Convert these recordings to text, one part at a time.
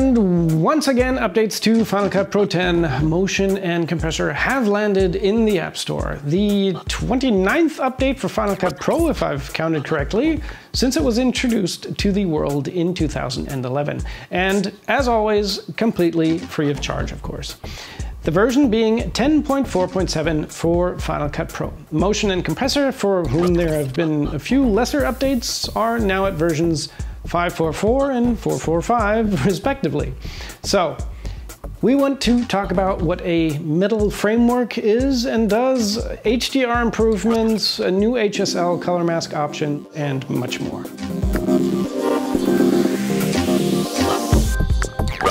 And once again, updates to Final Cut Pro X, Motion and Compressor have landed in the App Store. The 29th update for Final Cut Pro, if I've counted correctly, since it was introduced to the world in 2011. And as always, completely free of charge, of course. The version being 10.4.7 for Final Cut Pro. Motion and Compressor, for whom there have been a few lesser updates, are now at versions 544 and 445 respectively. So we want to talk about what a Metal framework is and does, HDR improvements, a new HSL color mask option, and much more.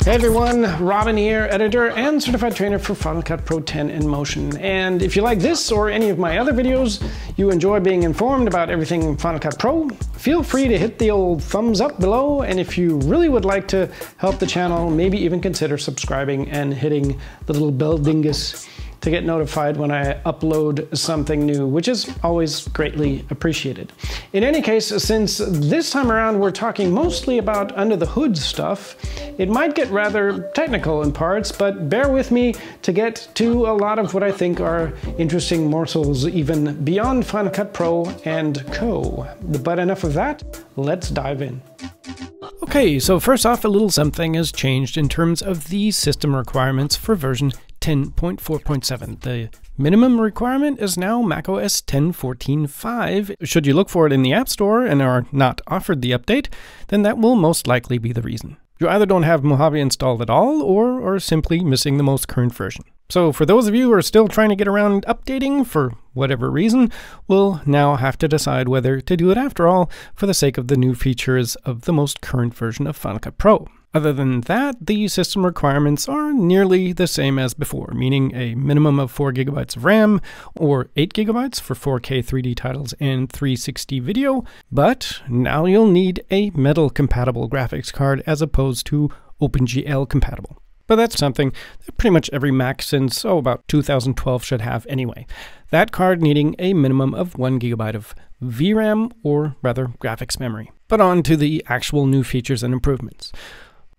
Hey everyone, Robin here, editor and certified trainer for Final Cut Pro X and Motion. And if you like this or any of my other videos, you enjoy being informed about everything Final Cut Pro, feel free to hit the old thumbs up below. And if you really would like to help the channel, maybe even consider subscribing and hitting the little bell dingus to get notified when I upload something new, which is always greatly appreciated. In any case, since this time around we're talking mostly about under the hood stuff, it might get rather technical in parts, but bear with me to get to a lot of what I think are interesting morsels even beyond Final Cut Pro and Co. But enough of that, let's dive in. Okay, so first off, a little something has changed in terms of the system requirements for version 10.4.7. The minimum requirement is now macOS 10.14.5. Should you look for it in the App Store and are not offered the update, then that will most likely be the reason. You either don't have Mojave installed at all or are simply missing the most current version. So for those of you who are still trying to get around updating for whatever reason, we'll now have to decide whether to do it after all for the sake of the new features of the most current version of Final Cut Pro. Other than that, the system requirements are nearly the same as before, meaning a minimum of 4 GB of RAM or 8 GB for 4K 3D titles and 360 video, but now you'll need a Metal compatible graphics card as opposed to OpenGL compatible. But that's something that pretty much every Mac since about 2012 should have anyway. That card needing a minimum of 1 GB of VRAM, or rather graphics memory. But on to the actual new features and improvements.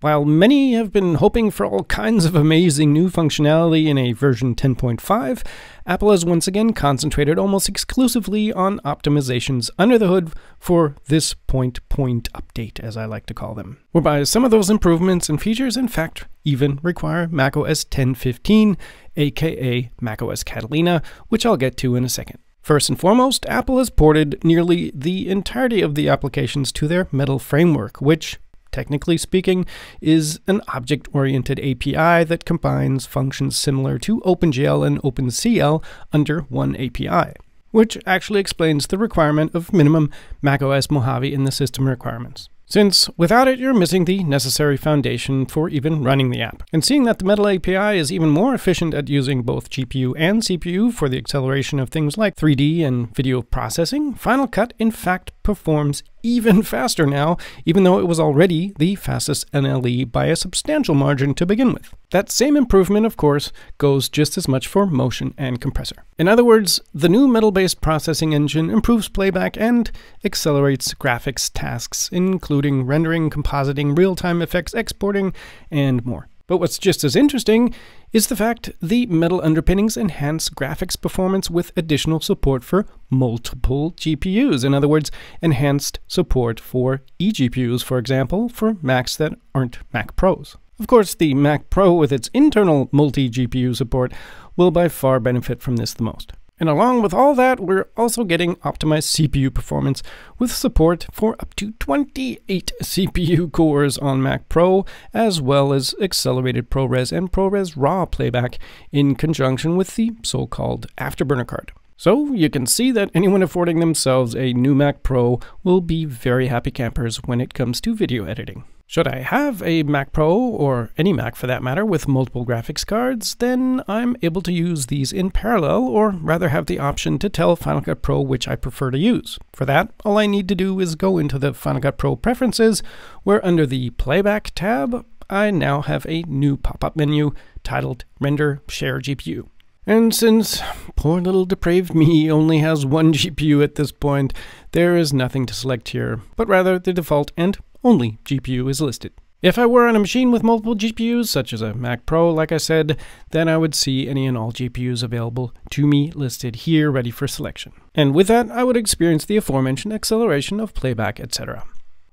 While many have been hoping for all kinds of amazing new functionality in a version 10.5, Apple has once again concentrated almost exclusively on optimizations under the hood for this point update, as I like to call them. Whereby some of those improvements and features, in fact, even require macOS 10.15, aka macOS Catalina, which I'll get to in a second. First and foremost, Apple has ported nearly the entirety of the applications to their Metal framework, which, technically speaking, is an object-oriented API that combines functions similar to OpenGL and OpenCL under one API, which actually explains the requirement of minimum macOS Mojave in the system requirements. Since without it, you're missing the necessary foundation for even running the app. And seeing that the Metal API is even more efficient at using both GPU and CPU for the acceleration of things like 3D and video processing, Final Cut in fact performs even faster now, even though it was already the fastest NLE by a substantial margin to begin with. That same improvement, of course, goes just as much for Motion and Compressor. In other words, the new Metal-based processing engine improves playback and accelerates graphics tasks, including rendering, compositing, real-time effects, exporting, and more. But what's just as interesting is the fact the Metal underpinnings enhance graphics performance with additional support for multiple GPUs. In other words, enhanced support for eGPUs, for example, for Macs that aren't Mac Pros. Of course, the Mac Pro with its internal multi-GPU support will by far benefit from this the most. And along with all that, we're also getting optimized CPU performance with support for up to 28 CPU cores on Mac Pro, as well as accelerated ProRes and ProRes RAW playback in conjunction with the so-called Afterburner card. So you can see that anyone affording themselves a new Mac Pro will be very happy campers when it comes to video editing. Should I have a Mac Pro, or any Mac for that matter, with multiple graphics cards, then I'm able to use these in parallel, or rather have the option to tell Final Cut Pro which I prefer to use. For that, all I need to do is go into the Final Cut Pro preferences, where under the Playback tab, I now have a new pop-up menu titled Render Share GPU. And since poor little depraved me only has one GPU at this point, there is nothing to select here, but rather the default and only GPU is listed. If I were on a machine with multiple GPUs, such as a Mac Pro, like I said, then I would see any and all GPUs available to me listed here, ready for selection. And with that, I would experience the aforementioned acceleration of playback, etc.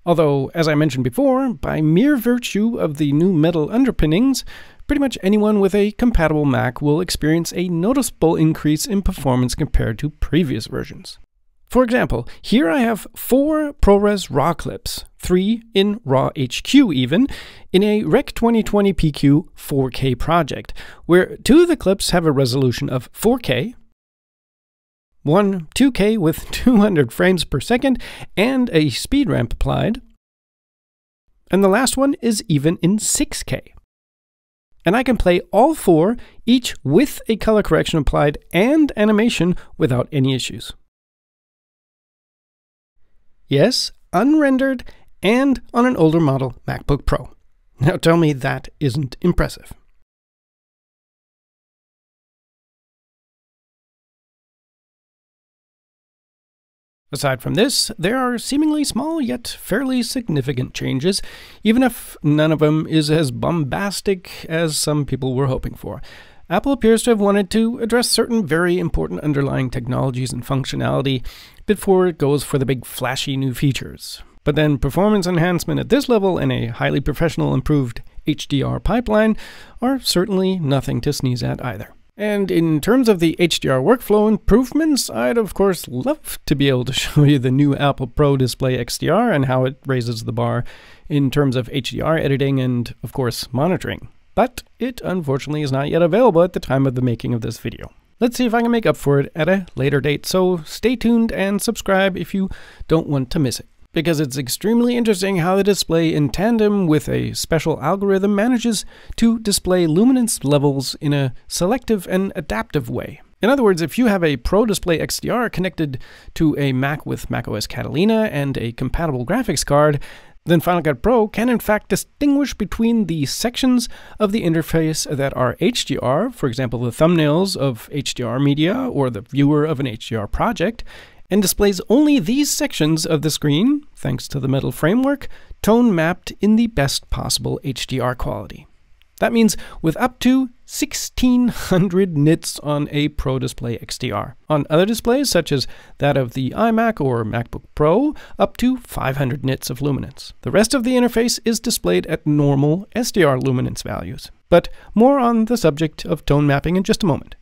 Although, as I mentioned before, by mere virtue of the new Metal underpinnings, pretty much anyone with a compatible Mac will experience a noticeable increase in performance compared to previous versions. For example, here I have 4 ProRes RAW clips, 3 in RAW HQ even, in a Rec 2020 PQ 4K project, where 2 of the clips have a resolution of 4K, one 2K with 200 frames per second, and a speed ramp applied, and the last one is even in 6K. And I can play all 4, each with a color correction applied and animation without any issues. Yes, unrendered and on an older model MacBook Pro. Now tell me that isn't impressive. Aside from this, there are seemingly small yet fairly significant changes, even if none of them is as bombastic as some people were hoping for. Apple appears to have wanted to address certain very important underlying technologies and functionality before it goes for the big flashy new features. But then performance enhancement at this level and a highly professional improved HDR pipeline are certainly nothing to sneeze at either. And in terms of the HDR workflow improvements, I'd of course love to be able to show you the new Apple Pro Display XDR and how it raises the bar in terms of HDR editing and, of course, monitoring. But it unfortunately is not yet available at the time of the making of this video. Let's see if I can make up for it at a later date, so stay tuned and subscribe if you don't want to miss it. Because it's extremely interesting how the display in tandem with a special algorithm manages to display luminance levels in a selective and adaptive way. In other words, if you have a Pro Display XDR connected to a Mac with macOS Catalina and a compatible graphics card, then Final Cut Pro can in fact distinguish between the sections of the interface that are HDR, for example the thumbnails of HDR media or the viewer of an HDR project, and displays only these sections of the screen, thanks to the Metal framework, tone mapped in the best possible HDR quality. That means with up to 1600 nits on a Pro Display XDR. On other displays, such as that of the iMac or MacBook Pro, up to 500 nits of luminance. The rest of the interface is displayed at normal SDR luminance values. But more on the subject of tone mapping in just a moment,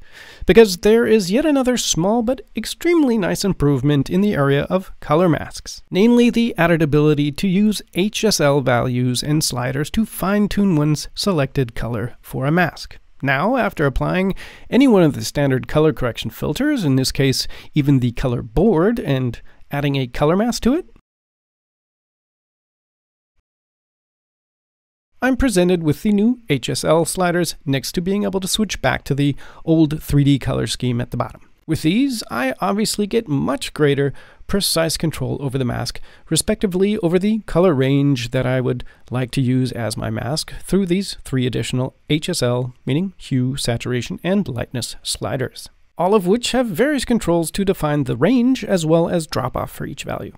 because there is yet another small but extremely nice improvement in the area of color masks, namely the added ability to use HSL values and sliders to fine-tune one's selected color for a mask. Now, after applying any one of the standard color correction filters, in this case even the color board, and adding a color mask to it, I'm presented with the new HSL sliders next to being able to switch back to the old 3D color scheme at the bottom. With these, I obviously get much greater precise control over the mask, respectively over the color range that I would like to use as my mask through these 3 additional HSL, meaning hue, saturation, and lightness sliders, all of which have various controls to define the range as well as drop-off for each value.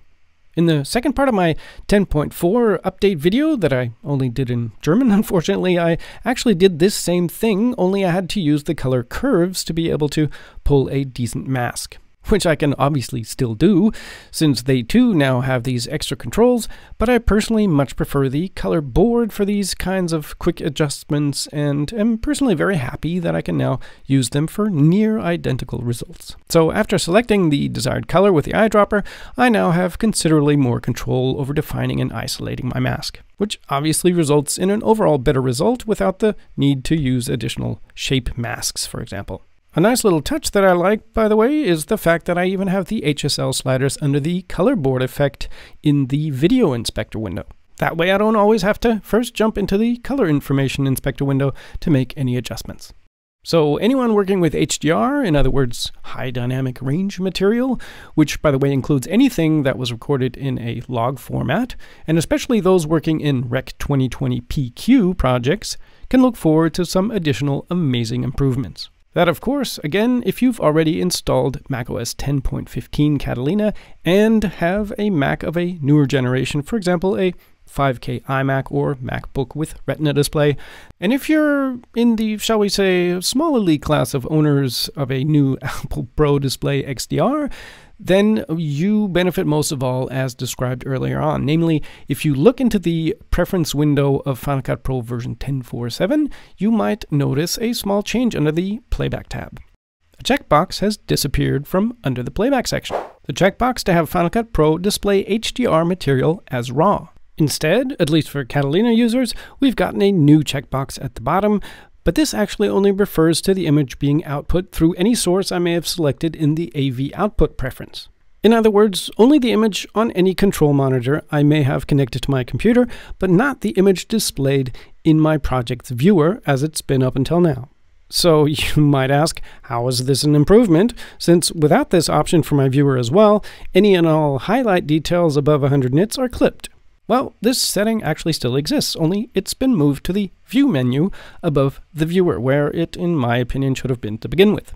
In the second part of my 10.4 update video that I only did in German, unfortunately, I actually did this same thing, only I had to use the color curves to be able to pull a decent mask, which I can obviously still do, since they too now have these extra controls, but I personally much prefer the color board for these kinds of quick adjustments and am personally very happy that I can now use them for near identical results. So after selecting the desired color with the eyedropper, I now have considerably more control over defining and isolating my mask, which obviously results in an overall better result without the need to use additional shape masks, for example. A nice little touch that I like, by the way, is the fact that I even have the HSL sliders under the color board effect in the video inspector window. That way I don't always have to first jump into the color information inspector window to make any adjustments. So anyone working with HDR, in other words, high dynamic range material, which by the way includes anything that was recorded in a log format, and especially those working in Rec 2020 PQ projects, can look forward to some additional amazing improvements. That, of course, again, if you've already installed macOS 10.15 Catalina and have a Mac of a newer generation, for example, a 5K iMac or MacBook with Retina display. And if you're in the, shall we say, small elite class of owners of a new Apple Pro Display XDR, then you benefit most of all as described earlier on. Namely, if you look into the preference window of Final Cut Pro version 10.4.7, you might notice a small change under the Playback tab. A checkbox has disappeared from under the Playback section. The checkbox to have Final Cut Pro display HDR material as RAW. Instead, at least for Catalina users, we've gotten a new checkbox at the bottom, but this actually only refers to the image being output through any source I may have selected in the AV output preference. In other words, only the image on any control monitor I may have connected to my computer, but not the image displayed in my project's viewer as it's been up until now. So you might ask, how is this an improvement? Since without this option for my viewer as well, any and all highlight details above 100 nits are clipped. Well, this setting actually still exists, only it's been moved to the View menu above the viewer, where it, in my opinion, should have been to begin with.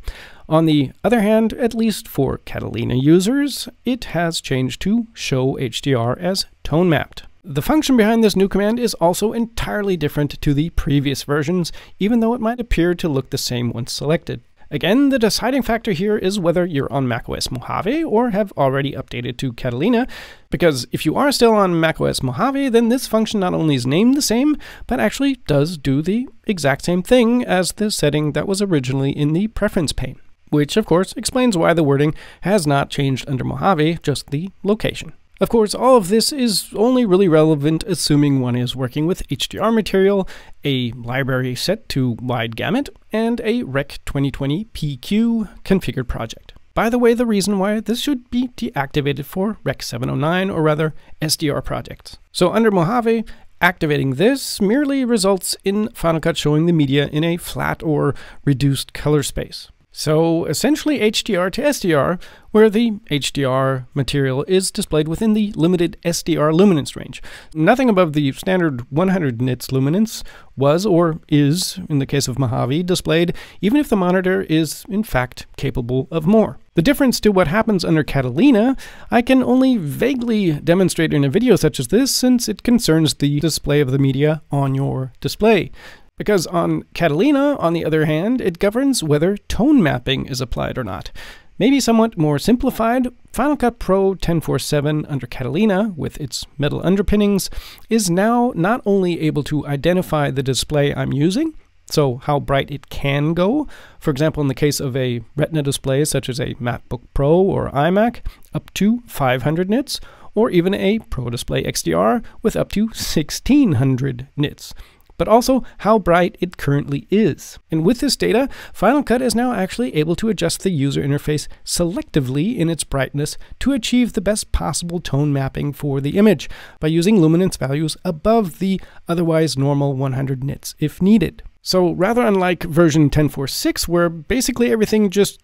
On the other hand, at least for Catalina users, it has changed to Show HDR as Tone Mapped. The function behind this new command is also entirely different to the previous versions, even though it might appear to look the same once selected. Again, the deciding factor here is whether you're on macOS Mojave or have already updated to Catalina, because if you are still on macOS Mojave, then this function not only is named the same, but actually does do the exact same thing as the setting that was originally in the preference pane, which of course explains why the wording has not changed under Mojave, just the location. Of course, all of this is only really relevant assuming one is working with HDR material, a library set to wide gamut, and a Rec 2020 PQ configured project. By the way, the reason why this should be deactivated for Rec 709, or rather SDR projects. So under Mojave, activating this merely results in Final Cut showing the media in a flat or reduced color space. So essentially HDR to SDR, where the HDR material is displayed within the limited SDR luminance range. Nothing above the standard 100 nits luminance was or is, in the case of Mojave, displayed, even if the monitor is in fact capable of more. The difference to what happens under Catalina, I can only vaguely demonstrate in a video such as this, since it concerns the display of the media on your display. Because on Catalina, on the other hand, it governs whether tone mapping is applied or not. Maybe somewhat more simplified, Final Cut Pro 10.4.7 under Catalina, with its metal underpinnings, is now not only able to identify the display I'm using, so how bright it can go, for example in the case of a Retina display such as a MacBook Pro or iMac, up to 500 nits, or even a Pro Display XDR with up to 1600 nits. But also how bright it currently is. And with this data, Final Cut is now actually able to adjust the user interface selectively in its brightness to achieve the best possible tone mapping for the image by using luminance values above the otherwise normal 100 nits if needed. So rather unlike version 10.4.6, where basically everything just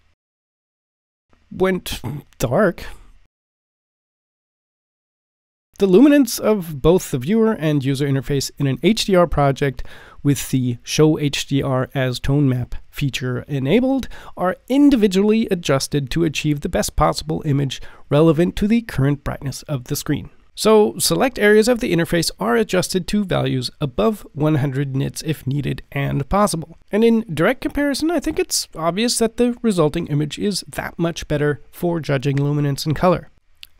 went dark, the luminance of both the viewer and user interface in an HDR project with the Show HDR as Tone Map feature enabled are individually adjusted to achieve the best possible image relevant to the current brightness of the screen. So select areas of the interface are adjusted to values above 100 nits if needed and possible. And in direct comparison, I think it's obvious that the resulting image is that much better for judging luminance and color.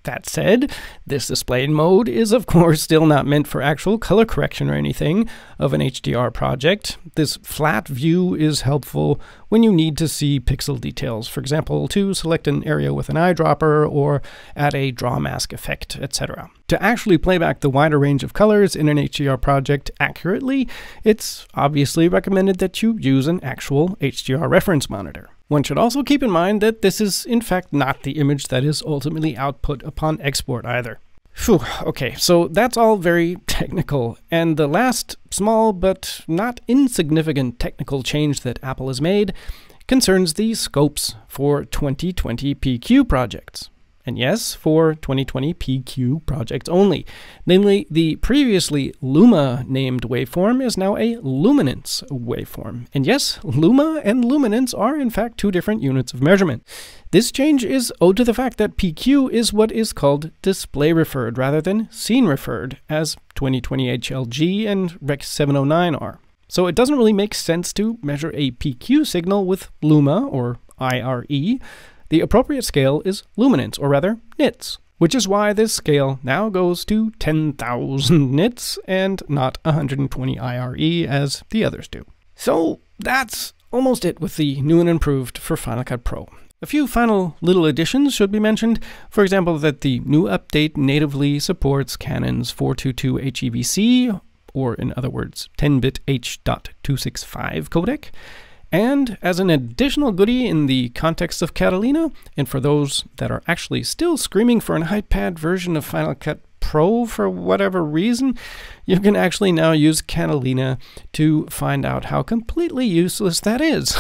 That said, this display mode is of course still not meant for actual color correction or anything of an HDR project. This flat view is helpful when you need to see pixel details, for example, to select an area with an eyedropper or add a draw mask effect, etc. To actually play back the wider range of colors in an HDR project accurately, it's obviously recommended that you use an actual HDR reference monitor. One should also keep in mind that this is in fact not the image that is ultimately output upon export either. Phew, okay, so that's all very technical, and the last small but not insignificant technical change that Apple has made concerns the scopes for 2020 PQ projects. And yes, for 2020 PQ projects only. Namely, the previously Luma named waveform is now a luminance waveform. And yes, Luma and luminance are in fact two different units of measurement. This change is owed to the fact that PQ is what is called display referred rather than scene referred, as 2020 HLG and Rec 709 are. So it doesn't really make sense to measure a PQ signal with Luma or IRE. The appropriate scale is luminance, or rather nits, which is why this scale now goes to 10,000 nits and not 120 IRE as the others do. So that's almost it with the new and improved for Final Cut Pro. A few final little additions should be mentioned, for example that the new update natively supports Canon's 422 HEVC, or in other words 10-bit H.265 codec. And as an additional goodie in the context of Catalina, and for those that are actually still screaming for an iPad version of Final Cut Pro for whatever reason, you can actually now use Catalina to find out how completely useless that is.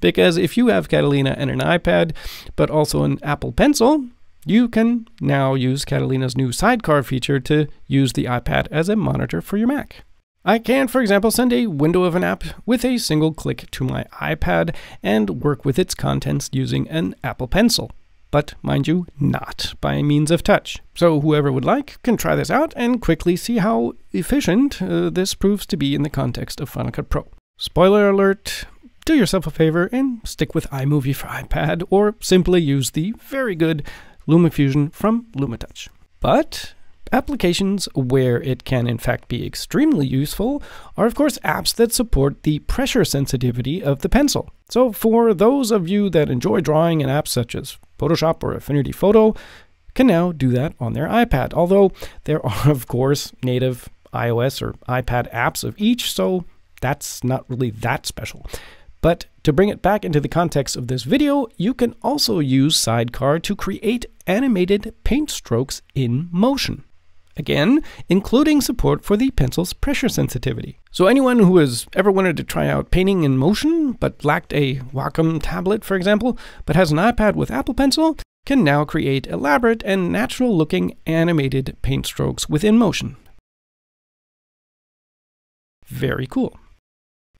Because if you have Catalina and an iPad, but also an Apple Pencil, you can now use Catalina's new Sidecar feature to use the iPad as a monitor for your Mac. I can, for example, send a window of an app with a single click to my iPad and work with its contents using an Apple Pencil. But mind you, not by means of touch. So whoever would like can try this out and quickly see how efficient this proves to be in the context of Final Cut Pro. Spoiler alert, do yourself a favor and stick with iMovie for iPad, or simply use the very good LumaFusion from LumaTouch. But applications where it can in fact be extremely useful are of course apps that support the pressure sensitivity of the pencil. So for those of you that enjoy drawing in apps such as Photoshop or Affinity Photo, can now do that on their iPad. Although there are of course native iOS or iPad apps of each, so that's not really that special. But to bring it back into the context of this video, you can also use Sidecar to create animated paint strokes in Motion. Again, including support for the pencil's pressure sensitivity. So anyone who has ever wanted to try out painting in Motion, but lacked a Wacom tablet, for example, but has an iPad with Apple Pencil, can now create elaborate and natural-looking animated paint strokes within Motion. Very cool.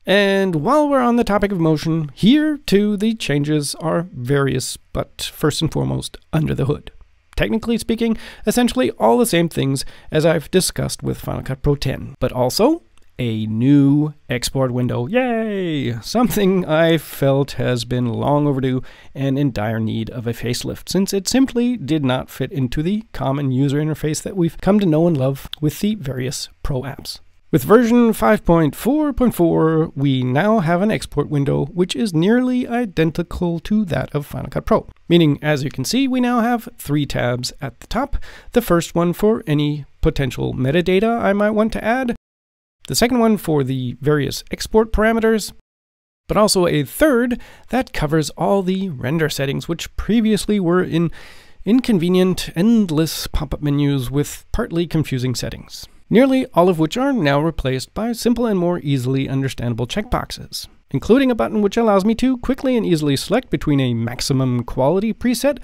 And while we're on the topic of Motion, here too the changes are various, but first and foremost, under the hood. Technically speaking, essentially all the same things as I've discussed with Final Cut Pro X, but also a new export window. Yay! Something I felt has been long overdue and in dire need of a facelift, since it simply did not fit into the common user interface that we've come to know and love with the various Pro apps. With version 5.4.4, we now have an export window which is nearly identical to that of Final Cut Pro. Meaning, as you can see, we now have three tabs at the top. The first one for any potential metadata I might want to add, the second one for the various export parameters, but also a third that covers all the render settings which previously were in inconvenient, endless pop-up menus with partly confusing settings. Nearly all of which are now replaced by simple and more easily understandable checkboxes, including a button which allows me to quickly and easily select between a maximum quality preset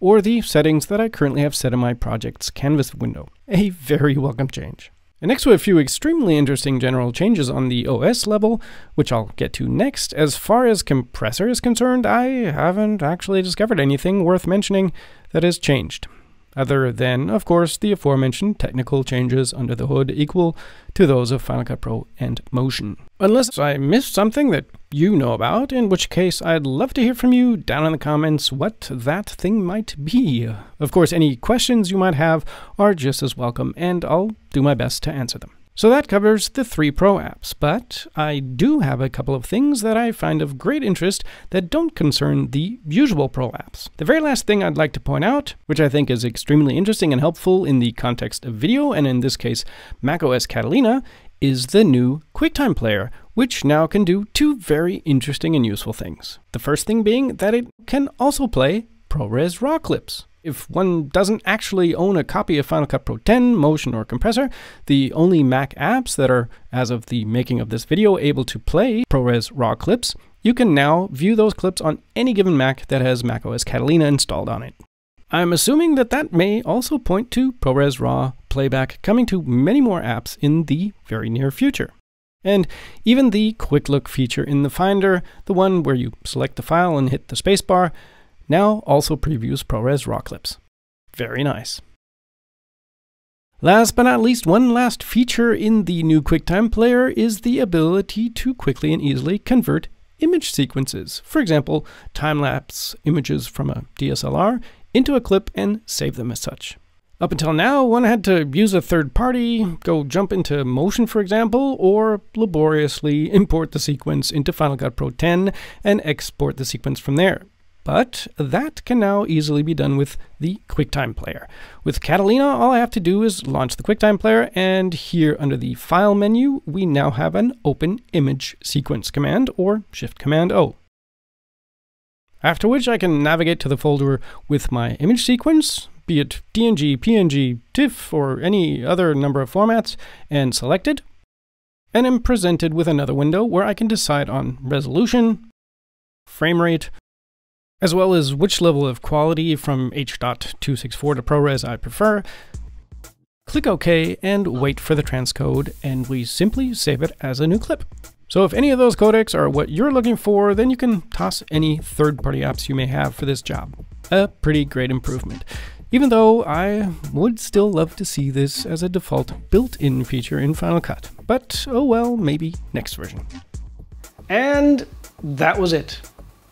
or the settings that I currently have set in my project's canvas window. A very welcome change. And next to a few extremely interesting general changes on the OS level, which I'll get to next, as far as Compressor is concerned, I haven't actually discovered anything worth mentioning that has changed. Other than, of course, the aforementioned technical changes under the hood equal to those of Final Cut Pro and Motion. Unless I missed something that you know about, in which case I'd love to hear from you down in the comments what that thing might be. Of course, any questions you might have are just as welcome, and I'll do my best to answer them. So that covers the three Pro apps, but I do have a couple of things that I find of great interest that don't concern the usual Pro apps. The very last thing I'd like to point out, which I think is extremely interesting and helpful in the context of video, and in this case macOS Catalina, is the new QuickTime Player, which now can do two very interesting and useful things. The first thing being that it can also play ProRes RAW clips. If one doesn't actually own a copy of Final Cut Pro X, Motion, or Compressor, the only Mac apps that are, as of the making of this video, able to play ProRes RAW clips, you can now view those clips on any given Mac that has macOS Catalina installed on it. I'm assuming that that may also point to ProRes RAW playback coming to many more apps in the very near future. And even the quick look feature in the Finder, the one where you select the file and hit the spacebar, now also previews ProRes RAW clips. Very nice. Last but not least, one last feature in the new QuickTime Player is the ability to quickly and easily convert image sequences. For example, time-lapse images from a DSLR into a clip and save them as such. Up until now, one had to use a third party, go jump into Motion, for example, or laboriously import the sequence into Final Cut Pro X and export the sequence from there. But that can now easily be done with the QuickTime Player. With Catalina, all I have to do is launch the QuickTime Player, and here under the File menu, we now have an Open Image Sequence command, or Shift Command O. After which I can navigate to the folder with my image sequence, be it DNG, PNG, TIFF, or any other number of formats, and select it. And I'm presented with another window where I can decide on resolution, frame rate, as well as which level of quality from H.264 to ProRes I prefer. Click OK and wait for the transcode, and we simply save it as a new clip. So if any of those codecs are what you're looking for, then you can toss any third-party apps you may have for this job. A pretty great improvement. Even though I would still love to see this as a default built-in feature in Final Cut. But oh well, maybe next version. And that was it.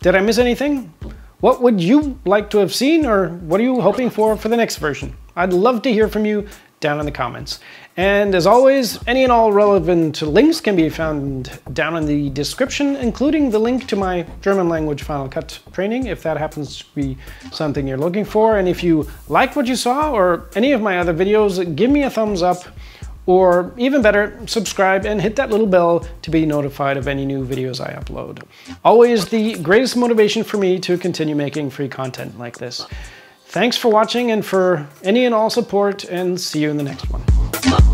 Did I miss anything? What would you like to have seen, or what are you hoping for the next version? I'd love to hear from you down in the comments. And as always, any and all relevant links can be found down in the description, including the link to my German language Final Cut training, if that happens to be something you're looking for. And if you liked what you saw or any of my other videos, give me a thumbs up, or even better, subscribe and hit that little bell to be notified of any new videos I upload. Always the greatest motivation for me to continue making free content like this. Thanks for watching and for any and all support, and see you in the next one.